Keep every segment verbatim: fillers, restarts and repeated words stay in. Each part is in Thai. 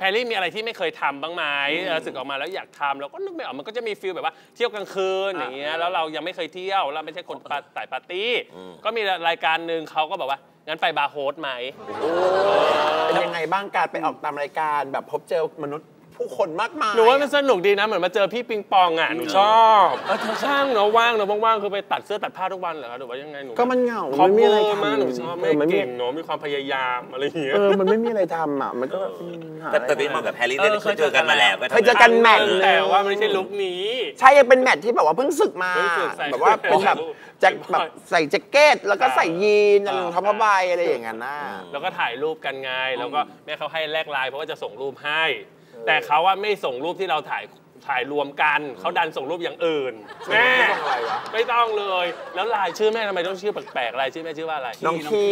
แพรรี่มีอะไรที่ไม่เคยทำบ้างไหมศึกออกมาแล้วอยากทำเราก็นึกไม่ออกมันก็จะมีฟิลแบบว่าเที่ยวกลางคืนอย่างเงี้ยแล้วเรายังไม่เคยเที่ยวเราไม่ใช่คนสายปาร์ตี้ก็มีรายการหนึ่งเขาก็บอกว่างั้นไปบาร์โฮสไหมเป็นยังไงบ้างการไปออกตามรายการแบบพบเจอมนุษย์ผู้คนมากมายหนูว่ามันสนุกดีนะเหมือนมาเจอพี่ปิงปองอ่ะหนูชอบเธอช่างเนาะว่างเนาะว่างๆคือไปตัดเสื้อตัดผ้าทุกวันเหรอหรือว่ายังไงหนูก็มันเหงาไม่มีอะไรทำหนูชอบไม่เก่งเนาะมีความพยายามอะไรอย่างเงี้ยเออมันไม่มีอะไรทำอ่ะมันก็แต่แต่พี่มองกับแพรรี่เนี่ยเคยเจอกันมาแล้วเคยเจอกันแมทแต่ว่าไม่ใช่ลุคนี้ใช่เป็นแมทที่แบบว่าเพิ่งศึกมาแบบว่าเป็นแบบแจ็คแบบใส่แจ็คเก็ตแล้วก็ใส่ยีนรองเท้าผ้าใบอะไรอย่างเงี้ยนะแล้วก็ถ่ายรูปกันไงแล้วก็แม่เขาให้แลกไลน์เพราะว่าจะส่งรูปให้แต่เขาว่าไม่ส่งรูปที่เราถ่ายถ่ายรวมกันเขาดันส่งรูปอย่างอื่นแม่ไม่ต้องเลยแล้วลายชื่อแม่ทำไมต้องชื่อแปลกๆลายชื่อแม่ชื่อว่าอะไรน้องคี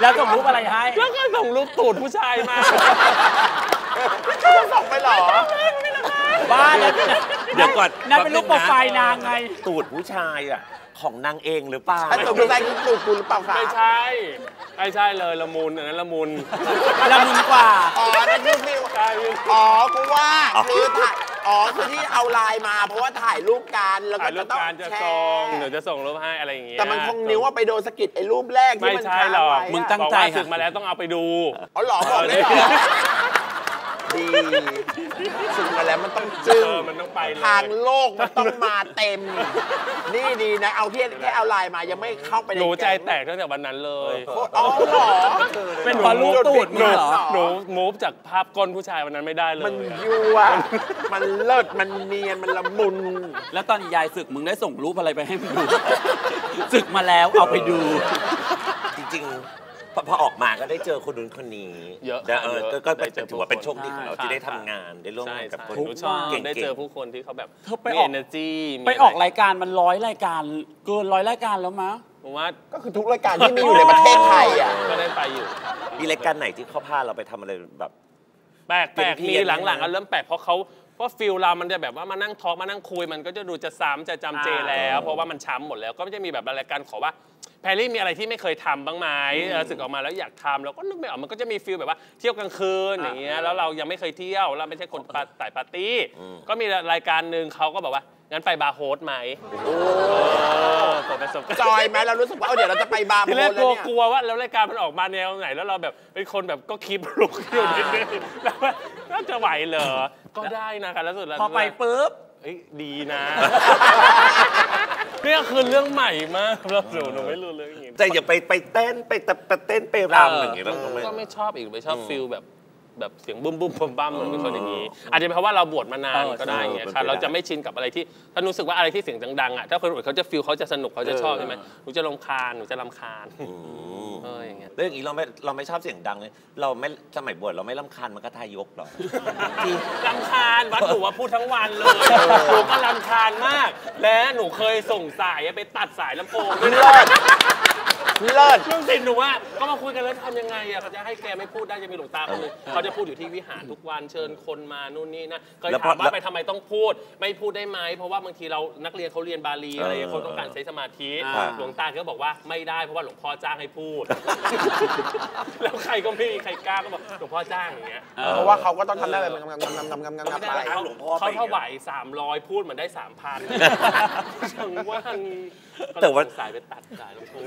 แล้วส่งรูปอะไรให้แล้วก็ส่งรูปตูดผู้ชายมาจะส่งไปหรอบ้าแล้วเดี๋ยวก่อนนั่นเป็นรูปโปรไฟล์นางไงตูดผู้ชายอ่ะของนางเองหรือเปล่าตูดผู้ชายตูดคุณหรือเปล่าคะไม่ใช่ไม่ใช่เลยละมุนอันนั้นละมุนละมุนกว่าอ๋อนั่นคือฟิวอ๋อเพราะว่าคือถ่ายอ๋อคือที่เอาไลน์มาเพราะว่าถ่ายรูปกันแล้วก็จะต้องแชร์เดี๋ยวจะส่งรูปให้อะไรอย่างเงี้ยแต่มันคงนิ้วว่าไปโดนสะกิดไอ้รูปแรกที่มันถ่ายไว้มึงตั้งใจศึกมาแล้วต้องเอาไปดูอ๋อหลอกบอกได้หรอดีศึกมาแล้วมันต้องจึ้งทางโลกมันต้องมาเต็มนี่ดีนะเอาเพี้ยนแค่เอาไลน์มายังไม่เข้าไปในหนูใจแตกตั้งแต่วันนั้นเลยอ๋อหรอเป็นพอรูปตูดหนูหนูมูฟจากภาพก้นผู้ชายวันนั้นไม่ได้เลยมันยั่วมันเลิศมันเนียนมันละมุนแล้วตอนยายศึกมึงได้ส่งรูปอะไรไปให้มึงศึกมาแล้วเอาไปดูจริงพอออกมาก็ได้เจอคนนู้นคนนี้เยอะก็เป็นถือว่าเป็นโชคดีของเราที่ได้ทำงานได้ร่วมงานกับคนเก่งๆได้เจอผู้คนที่เขาแบบมี energy ไปออกรายการมันร้อยรายการเกินร้อยรายการแล้วมั้ยผมว่าก็คือทุกรายการที่มีอยู่ในประเทศไทยอ่ะก็ได้ไปอยู่มีรายการไหนที่เขาพาเราไปทำอะไรแบบแปลกๆมีหลังๆเอาเริ่มแปลกเพราะเขาเพราะฟิลเรามันจะแบบว่ามานั่งทอล์กมานั่งคุยมันก็จะดูจะซ้ำจะจำเจแล้วเพราะว่ามันช้ำหมดแล้วก็ไม่ได้มีแบบรายการขอว่าแพรรี่มีอะไรที่ไม่เคยทำบ้างไหมศึกออกมาแล้วอยากทำเราก็นึกไม่ออกมันก็จะมีฟิลแบบว่าเที่ยวกลางคืนอย่างเงี้ยแล้วเรายังไม่เคยเที่ยวเราไม่ใช่คนสายปาร์ตี้ก็มีรายการหนึ่งเขาก็บอกว่างั้นไปบาร์โฮสไหมจอยไหมเรารู้สึกว่าเดี๋ยวเราจะไปบาร์โฮสแล้วเนี่ยกลัวว่าแล้วรายการมันออกมาแนวไหนแล้วเราแบบเป็นคนแบบก็คลิปลุกอยู่นิดนึงแล้วน่าจะไหวเหรอก็ได้นะคะแล้วสุดแล้วพอไปปุ๊บดีนะนี่คือเรื่องใหม่มากเราหนูไม่รู้เรื่องอย่างนี้แต่อย่าไปไปเต้นไปแต่เต้นไปรำอย่างนี้เราก็ไม่ชอบอีกไม่ชอบฟิลแบบแบบเสียงบุ้มบุ้มบุ้มบ้ามเหมือนเป็นคนอย่างนี้อาจจะเป็นเพราะว่าเราบวชมานานก็ได้เงี้ยค่ะเราจะไม่ชินกับอะไรที่ถ้ารู้สึกว่าอะไรที่เสียงดังๆอ่ะถ้าคนอื่นเขาจะฟิลเขาจะสนุกเขาจะชอบใช่ไหมหนูจะรำคาญหนูจะรำคาญเอออย่างเงี้ยเรื่องนี้เราไม่เราไม่ชอบเสียงดังเลยเราไม่สมัยบวชเราไม่รำคาญมันก็ทายกหรอกรำคาญวัดหนูว่าพูดทั้งวันเลยหนูก็รำคาญมากและหนูเคยส่งสายไปตัดสายลำโพงไม่ได้เลิศเรื่องสิหนูว่าก็มาคุยกันแล้วทำยังไงอ่ะเขาจะให้แกไม่พูดได้จะมีหลวงตาคนนึงเขาจะพูดอยู่ที่วิหารทุกวันเชิญคนมานู่นนี่นะเคยถามว่าไปทำไมต้องพูดไม่พูดได้ไหมเพราะว่าบางทีเรานักเรียนเขาเรียนบาลีอะไรคนต้องการใช้สมาธิหลวงตาก็บอกว่าไม่ได้เพราะว่าหลวงพ่อจ้างให้พูดแล้วใครก็ไม่มีใครกล้าก็บอกหลวงพ่อจ้างอย่างเงี้ยเพราะว่าเขาก็ต้องทำได้แบบงำงำงำงำงำงำไปเขาเท่าไหร่สามร้อยพูดเหมือนได้สามพันถึงว่าแต่ว่าสายไปตัดสายลำโพง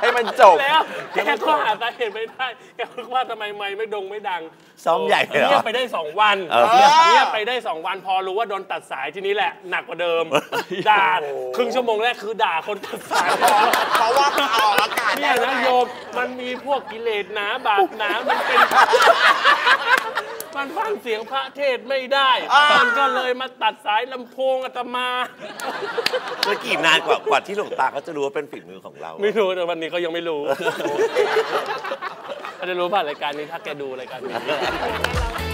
ให้มันจบแล้วแกก็หาสาเหตุไม่ได้แกคิดว่าทำไมไม่ไม่ดงไม่ดังซ้อมใหญ่เหรอเนี่ยไปได้สองวันเนี่ยไปได้สองวันพอรู้ว่าโดนตัดสายทีนี้แหละหนักกว่าเดิมด่าครึ่งชั่วโมงแรกคือด่าคนตัดสายเพราะว่าออกอากาศเนี่ยนะโยมมันมีพวกกิเลสนะบาปนะมันเป็นมันฟังเสียงพระเทศไม่ได้มันก็เลยมาตัดสายลำโพงอาตมาเมื่อกี้นานกว่ากว่าที่หลวงตาเขาจะรู้ว่าเป็นฝีมือของเราไม่รู้แต่วันนี้เขายังไม่รู้เขาจะรู้ผ่านรายการนี้ถ้าแกดูรายการนี้